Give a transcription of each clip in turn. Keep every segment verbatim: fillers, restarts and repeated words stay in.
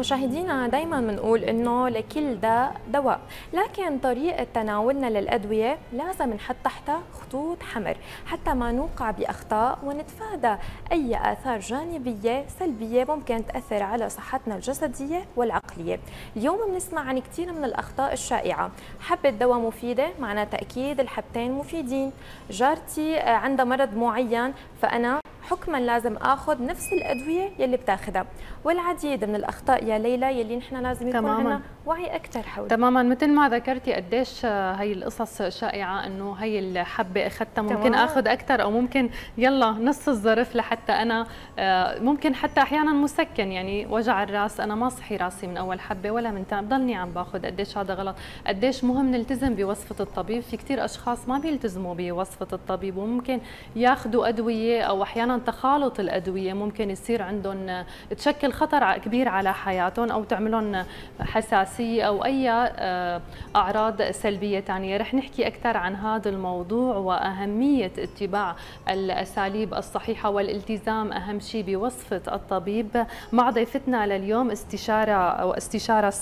مشاهدينا دايما بنقول انه لكل داء دواء، لكن طريقه تناولنا للادويه لازم نحط تحتها خطوط حمر حتى ما نوقع باخطاء ونتفادى اي اثار جانبيه سلبيه ممكن تاثر على صحتنا الجسديه والعقليه. اليوم بنسمع عن كثير من الاخطاء الشائعه، حبه دواء مفيده معناتها اكيد الحبتين مفيدين، جارتي عندها مرض معين فانا حكما لازم اخذ نفس الادويه يلي بتاخذها، والعديد من الاخطاء يا ليلى يلي نحن لازم يكون عندنا وعي اكثر حولها. تماما، مثل ما ذكرتي قديش هي القصص شائعه انه هي الحبه اخذتها ممكن اخذ اكثر او ممكن يلا نص الظرف، لحتى انا ممكن حتى احيانا مسكن، يعني وجع الراس انا ما صحي راسي من اول حبه ولا من ثاني، بضلني عم باخذ. قديش هذا غلط، قديش مهم نلتزم بوصفه الطبيب. في كثير اشخاص ما بيلتزموا بوصفه الطبيب وممكن ياخذوا ادويه او احيانا تخالط الادويه ممكن يصير عندهم تشكل خطر كبير على حياتهم او تعملهم حساسيه او اي اعراض سلبيه ثانيه. رح نحكي اكثر عن هذا الموضوع واهميه اتباع الاساليب الصحيحه والالتزام اهم شيء بوصفه الطبيب مع ضيفتنا لليوم استشاره او استشاره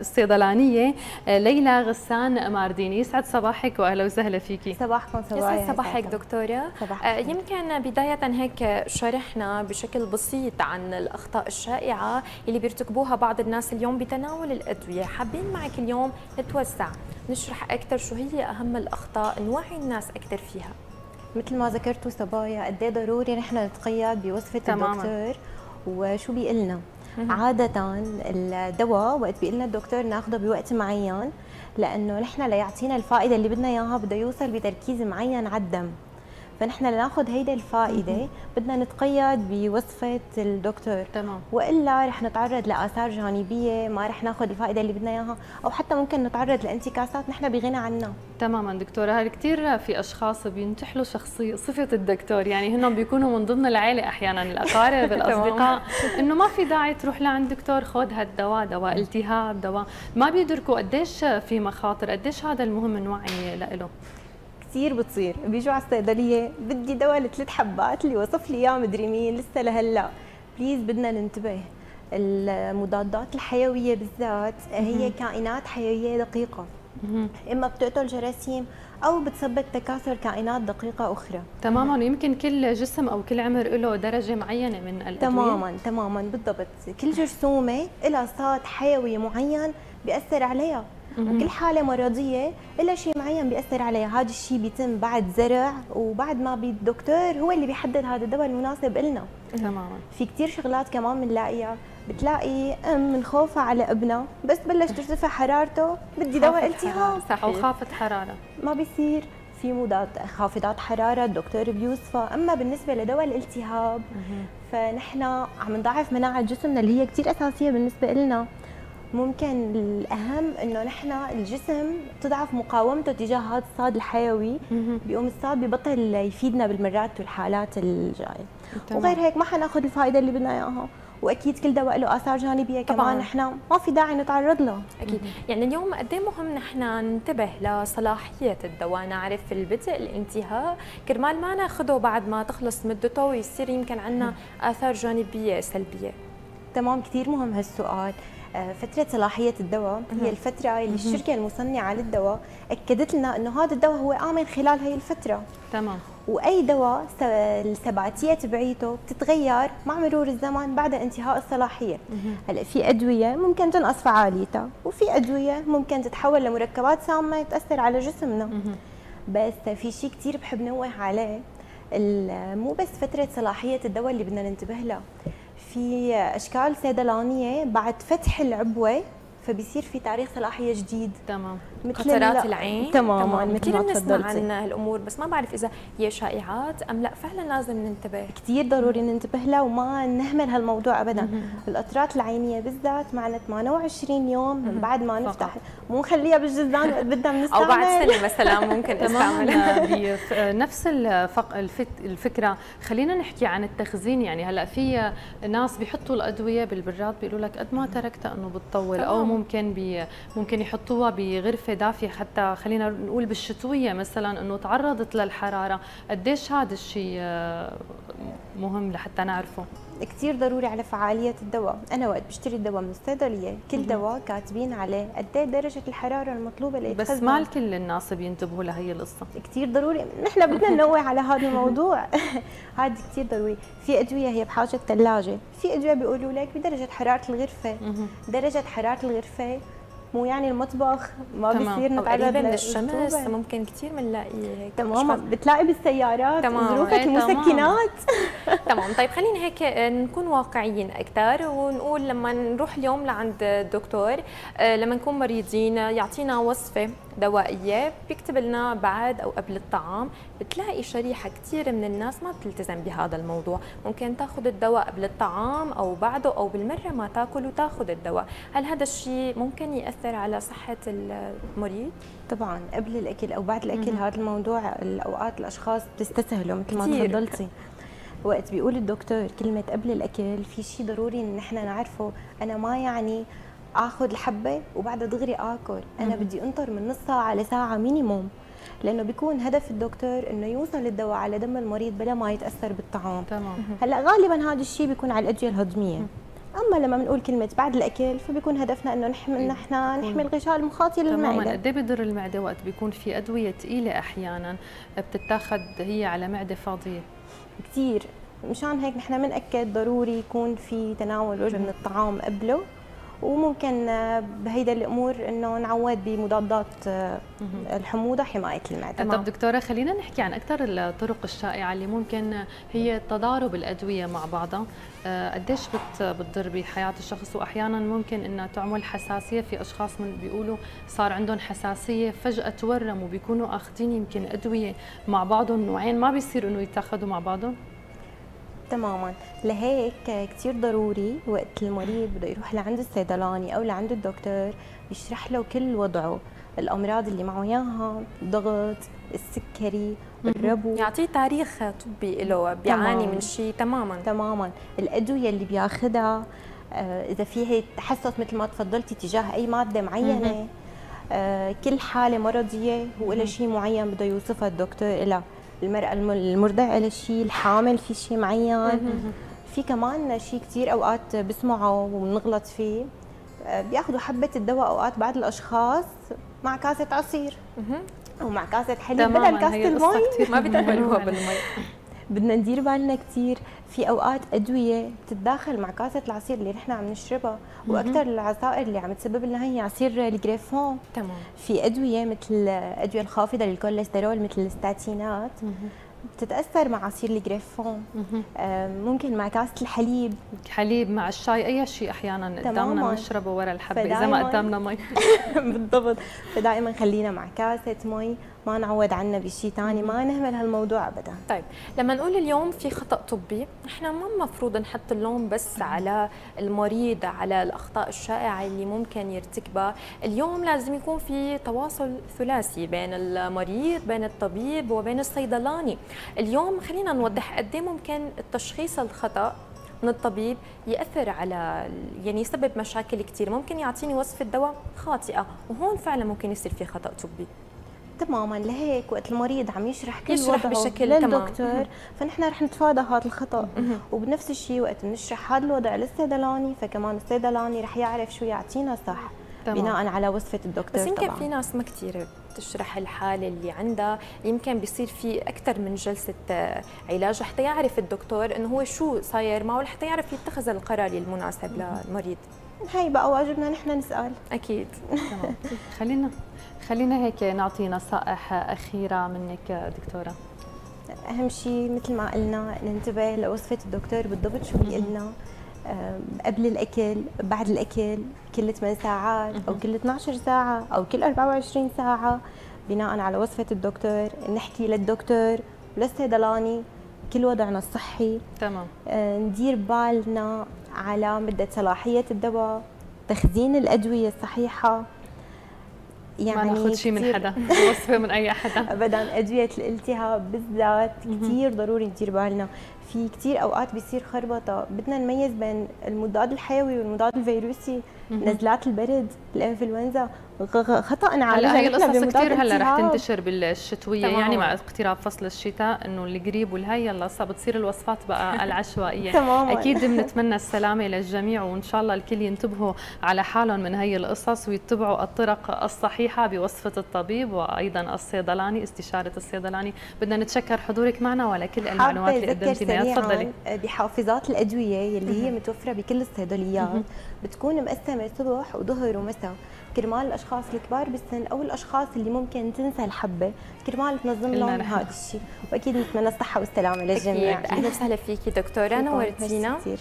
الصيدلانيه ليلى غسان مارديني. يسعد صباحك واهلا وسهلا فيكي. صباحكم صباحك. يسعد صباحك دكتوره. صباحك. يمكن بدايه هيك شرحنا بشكل بسيط عن الأخطاء الشائعة اللي بيرتكبوها بعض الناس اليوم بتناول الأدوية، حابين معك اليوم نتوسع نشرح أكثر شو هي أهم الأخطاء نوعي الناس أكثر فيها. مثل ما ذكرتوا صبايا قد ايه ضروري نحن نتقيد بوصفة الدكتور وشو بيقول لنا. عادة الدواء وقت بيقول لنا الدكتور ناخده بوقت معين لأنه نحن ليعطينا الفائدة اللي بدنا إياها بده يوصل بتركيز معين على الدم، فنحن لناخذ هيدي الفائده بدنا نتقيد بوصفه الدكتور. تمام. والا رح نتعرض لاثار جانبيه، ما رح ناخذ الفائده اللي بدنا اياها، او حتى ممكن نتعرض لانتكاسات نحن بغنى عنها. تماما دكتوره، هل كثير في اشخاص بينتحلوا شخصيه صفه الدكتور، يعني هن بيكونوا من ضمن العائله احيانا الاقارب الاصدقاء انه ما في داعي تروح لعند دكتور، خذ هالدواء، دواء التهاب، دواء، ما بيدركوا قديش في مخاطر، قديش هذا المهم نوعي له. كثير بتصير بيجوا على الصيدليه بدي دواء لثلاث حبات اللي وصف لي اياه مدري مين لسه لهلا. بليز بدنا ننتبه، المضادات الحيويه بالذات هي كائنات حيويه دقيقه، اما بتقتل جراثيم او بتسبب تكاثر كائنات دقيقه اخرى. تماما، يمكن كل جسم او كل عمر له درجه معينه من الادويه. تماما تماما بالضبط، كل جرثومه لها صاد حيوي معين بياثر عليها، وكل حالة مرضية إلا شيء معين بيأثر عليها. هذا الشيء بيتم بعد زرع وبعد ما الدكتور هو اللي بيحدد هذا الدواء المناسب إلنا. تماما. في كتير شغلات كمان بنلاقيها، بتلاقي أم من خوفها على ابنها بس بلش ترتفع حرارته بدي دواء التهاب. صح، وخافت حرارة ما بيصير. في مضادات خافضات حرارة الدكتور بيوصفها، أما بالنسبة لدواء الالتهاب فنحن عم نضعف مناعة جسمنا اللي هي كتير أساسية بالنسبة إلنا. ممكن الأهم إنه نحن الجسم تضعف مقاومته تجاه هذا الصاد الحيوي، بيقوم الصاد ببطل يفيدنا بالمرات والحالات الجاية. وغير هيك ما حناخذ الفائدة اللي بدنا إياها، واكيد كل دواء له اثار جانبيه كمان احنا ما في داعي نتعرض له. اكيد. يعني اليوم قد ايه مهم نحن ننتبه لصلاحيه الدواء، نعرف البدء الانتهاء كرمال ما ناخذه بعد ما تخلص مدته ويصير يمكن عندنا اثار جانبيه سلبيه. تمام، كثير مهم هالسؤال. فترة صلاحية الدواء هي الفترة اللي الشركة المصنعة للدواء أكدت لنا أنه هذا الدواء هو آمن خلال هي الفترة. تمام. وأي دواء السبعتية تبعيته بتتغير مع مرور الزمن بعد انتهاء الصلاحية. هلا في أدوية ممكن تنقص فعاليتها، وفي أدوية ممكن تتحول لمركبات سامة تأثر على جسمنا. بس في شيء كثير بحب نوه عليه، مو بس فترة صلاحية الدواء اللي بدنا ننتبه لها، في اشكال صيدلانيه بعد فتح العبوه فبيصير في تاريخ صلاحيه جديد. تمام. قطرات العين. تماما، مثل ما تفضلتي عن هالامور، بس ما بعرف اذا هي شائعات ام لا، فعلا لازم ننتبه، كثير ضروري ننتبه لها وما نهمل هالموضوع ابدا. القطرات العينيه بالذات معنا ثمانية وعشرين يوم من بعد ما نفتح، مو نخليها بالجزان وقت بدنا بنستعمل، او بعد سنه مثلا ممكن نستعملها. نفس الفكره، خلينا نحكي عن التخزين. يعني هلا في ناس بيحطوا الادويه بالبراد بيقولوا لك قد ما تركتها انه بتطول، او ممكن بي ممكن يحطوها بغرفه دافيه، حتى خلينا نقول بالشتويه مثلا انه تعرضت للحراره. قديش هذا الشيء مهم لحتى نعرفه؟ كثير ضروري على فعالية الدواء. أنا وقت بشتري الدواء من الصيدلية كل دواء كاتبين عليه قد ايه درجة الحرارة المطلوبة ليتخزن. بس ما الكل الناس بينتبهوا لهي القصة. كثير ضروري، نحن بدنا ننوه على هذا الموضوع. هذا كثير ضروري. في أدوية هي بحاجة ثلاجة، في أدوية بيقولوا لك بدرجة حرارة الغرفة. درجة حرارة الغرفة مو يعني المطبخ ما بيصير نتعرض للشمس، ممكن كثير بنلاقي تماما بتلاقي بالسيارات ظروفك ايه المسكنات. تمام. طيب خلينا هيك نكون واقعيين اكثر ونقول لما نروح اليوم لعند الدكتور لما نكون مريضين يعطينا وصفه دوائيه بيكتب لنا بعد او قبل الطعام، بتلاقي شريحه كثير من الناس ما بتلتزم بهذا الموضوع، ممكن تاخذ الدواء قبل الطعام او بعده او بالمره ما تاكل وتاخذ الدواء، هل هذا الشيء ممكن ياثر على صحه المريض؟ طبعا قبل الاكل او بعد الاكل هذا الموضوع الاوقات الاشخاص بتستسهله مثل ما تفضلتي. وقت بيقول الدكتور كلمه قبل الاكل في شيء ضروري ان احنا نعرفه، انا ما يعني اخذ الحبه وبعدها دغري اكل، انا بدي انطر من نص ساعه لساعه مينيموم، لانه بيكون هدف الدكتور انه يوصل الدواء على دم المريض بلا ما يتاثر بالطعام. تمام. هلا غالبا هذا الشيء بيكون على الادويه الهضميه. اما لما بنقول كلمه بعد الاكل فبيكون هدفنا انه نحمي نحن نحمي الغشاء المخاطي للمعده. تماما. قد ايه بضر المعده وقت بيكون في ادويه ثقيله احيانا بتتاخذ هي على معده فاضيه؟ كثير، مشان هيك نحن بنأكد ضروري يكون في تناول وجبه من الطعام قبله، وممكن بهيدا الامور انه نعود بمضادات الحموضه حمايه المعده. طب دكتوره خلينا نحكي عن اكثر الطرق الشائعه اللي ممكن هي تضارب الادويه مع بعضها، قديش بتضر بحياه الشخص واحيانا ممكن انها تعمل حساسيه، في اشخاص من بيقولوا صار عندهم حساسيه فجاه تورموا بيكونوا اخذين يمكن ادويه مع بعضهم نوعين ما بيصير انه يتاخذوا مع بعضهم. تماما، لهيك كثير ضروري وقت المريض بده يروح لعند الصيدلاني او لعند الدكتور يشرح له كل وضعه، الامراض اللي معه اياها، الضغط، السكري، الربو، يعطيه تاريخ طبي له بيعاني من شيء. تماما تماما، الادويه اللي بياخذها، اذا فيها تحسس مثل ما تفضلتي تجاه اي ماده معينه، كل حاله مرضيه هو لها شيء معين بده يوصفها الدكتور لها، المرأة المرضعة لشيء، الحامل في شيء معين، في كمان شيء كثير اوقات بسمعه وبنغلط فيه، بياخذوا حبة الدواء اوقات بعض الاشخاص مع كاسة عصير او مع كاسة حليب بدل كاسة المي، ما بيتقبلوها بالمي. بدنا ندير بالنا كثير، في اوقات ادويه بتتداخل مع كاسه العصير اللي نحن عم نشربها، واكثر العصائر اللي عم تسبب لنا هي عصير الجريفون. تمام. في ادويه مثل ادويه الخافضه للكوليسترول مثل الستاتينات بتتاثر مع عصير الجريفون، ممكن مع كاسه الحليب، حليب مع الشاي، اي شيء احيانا قدامنا نشربه ورا الحبه اذا ما قدامنا مي. بالضبط، فدائما خلينا مع كاسه مي، ما نعود عنا بشيء ثاني، ما نهمل هالموضوع ابدا. طيب لما نقول اليوم في خطأ طبي، نحن ما المفروض نحط اللوم بس على المريض على الاخطاء الشائعه اللي ممكن يرتكبها، اليوم لازم يكون في تواصل ثلاثي بين المريض، بين الطبيب وبين الصيدلاني. اليوم خلينا نوضح قد ايه ممكن التشخيص الخطأ من الطبيب يأثر على يعني يسبب مشاكل كثير، ممكن يعطيني وصفة دواء خاطئة وهون فعلا ممكن يصير في خطأ طبي. تماما، لهيك وقت المريض عم يشرح كل يشرح وضعه بشكل للدكتور فنحن رح نتفادى هذا الخطأ، وبنفس الشيء وقت بنشرح هذا الوضع للصيدلاني فكمان الصيدلاني رح يعرف شو يعطينا صح بناء على وصفة الدكتور. بس يمكن في ناس ما كثير تشرح الحالة اللي عندها، يمكن بيصير في أكثر من جلسة علاج حتى يعرف الدكتور إنه هو شو صاير معه لحتى يعرف يتخذ القرار المناسب للمريض. هي بقى واجبنا نحن نسأل. أكيد. تمام. خلينا خلينا هيك نعطي نصائح أخيرة منك دكتورة. أهم شيء مثل ما قلنا ننتبه لوصفة الدكتور بالضبط شو بيقلنا قبل الأكل، بعد الأكل، كل ثمان ساعات أو كل اثنعش ساعة أو كل أربعة وعشرين ساعة بناء على وصفة الدكتور، نحكي للدكتور وللصيدلاني كل وضعنا الصحي. تمام. ندير بالنا على مدة صلاحية الدواء، تخزين الأدوية الصحيحة، يعني ما ناخذ شيء من حدا، وصفه من اي حدا ابدا. ادويه الالتهاب بالذات كثير ضروري ندير بالنا، في كتير اوقات بيصير خربطه، بدنا نميز بين المضاد الحيوي والمضاد الفيروسي، نزلات البرد، الانفلونزا، خطا نعالجها. هي القصص كثير هلا رح تنتشر بالشتويه تمام. يعني مع اقتراب فصل الشتاء انه الجريب والهي هلا صار بتصير الوصفات بقى العشوائيه تمام. اكيد بنتمنى السلامه للجميع، وان شاء الله الكل ينتبهوا على حالهم من هي القصص ويتبعوا الطرق الصحيحه بوصفه الطبيب وايضا الصيدلاني، استشاره الصيدلاني. بدنا نتشكر حضورك معنا وعلى كل المعلومات اللي قدمتيها. تفضلي. بحافظات الادويه اللي هي متوفره بكل الصيدليات بتكون مقسمه صبح وظهر ومساء كرمال الاشخاص الكبار بالسن او الاشخاص اللي ممكن تنسى الحبه، كرمال تنظم لهم هذا الشيء. واكيد نتمنى الصحه والسلامه للجميع. اهلا وسهلا فيكي دكتوره، نورتينا.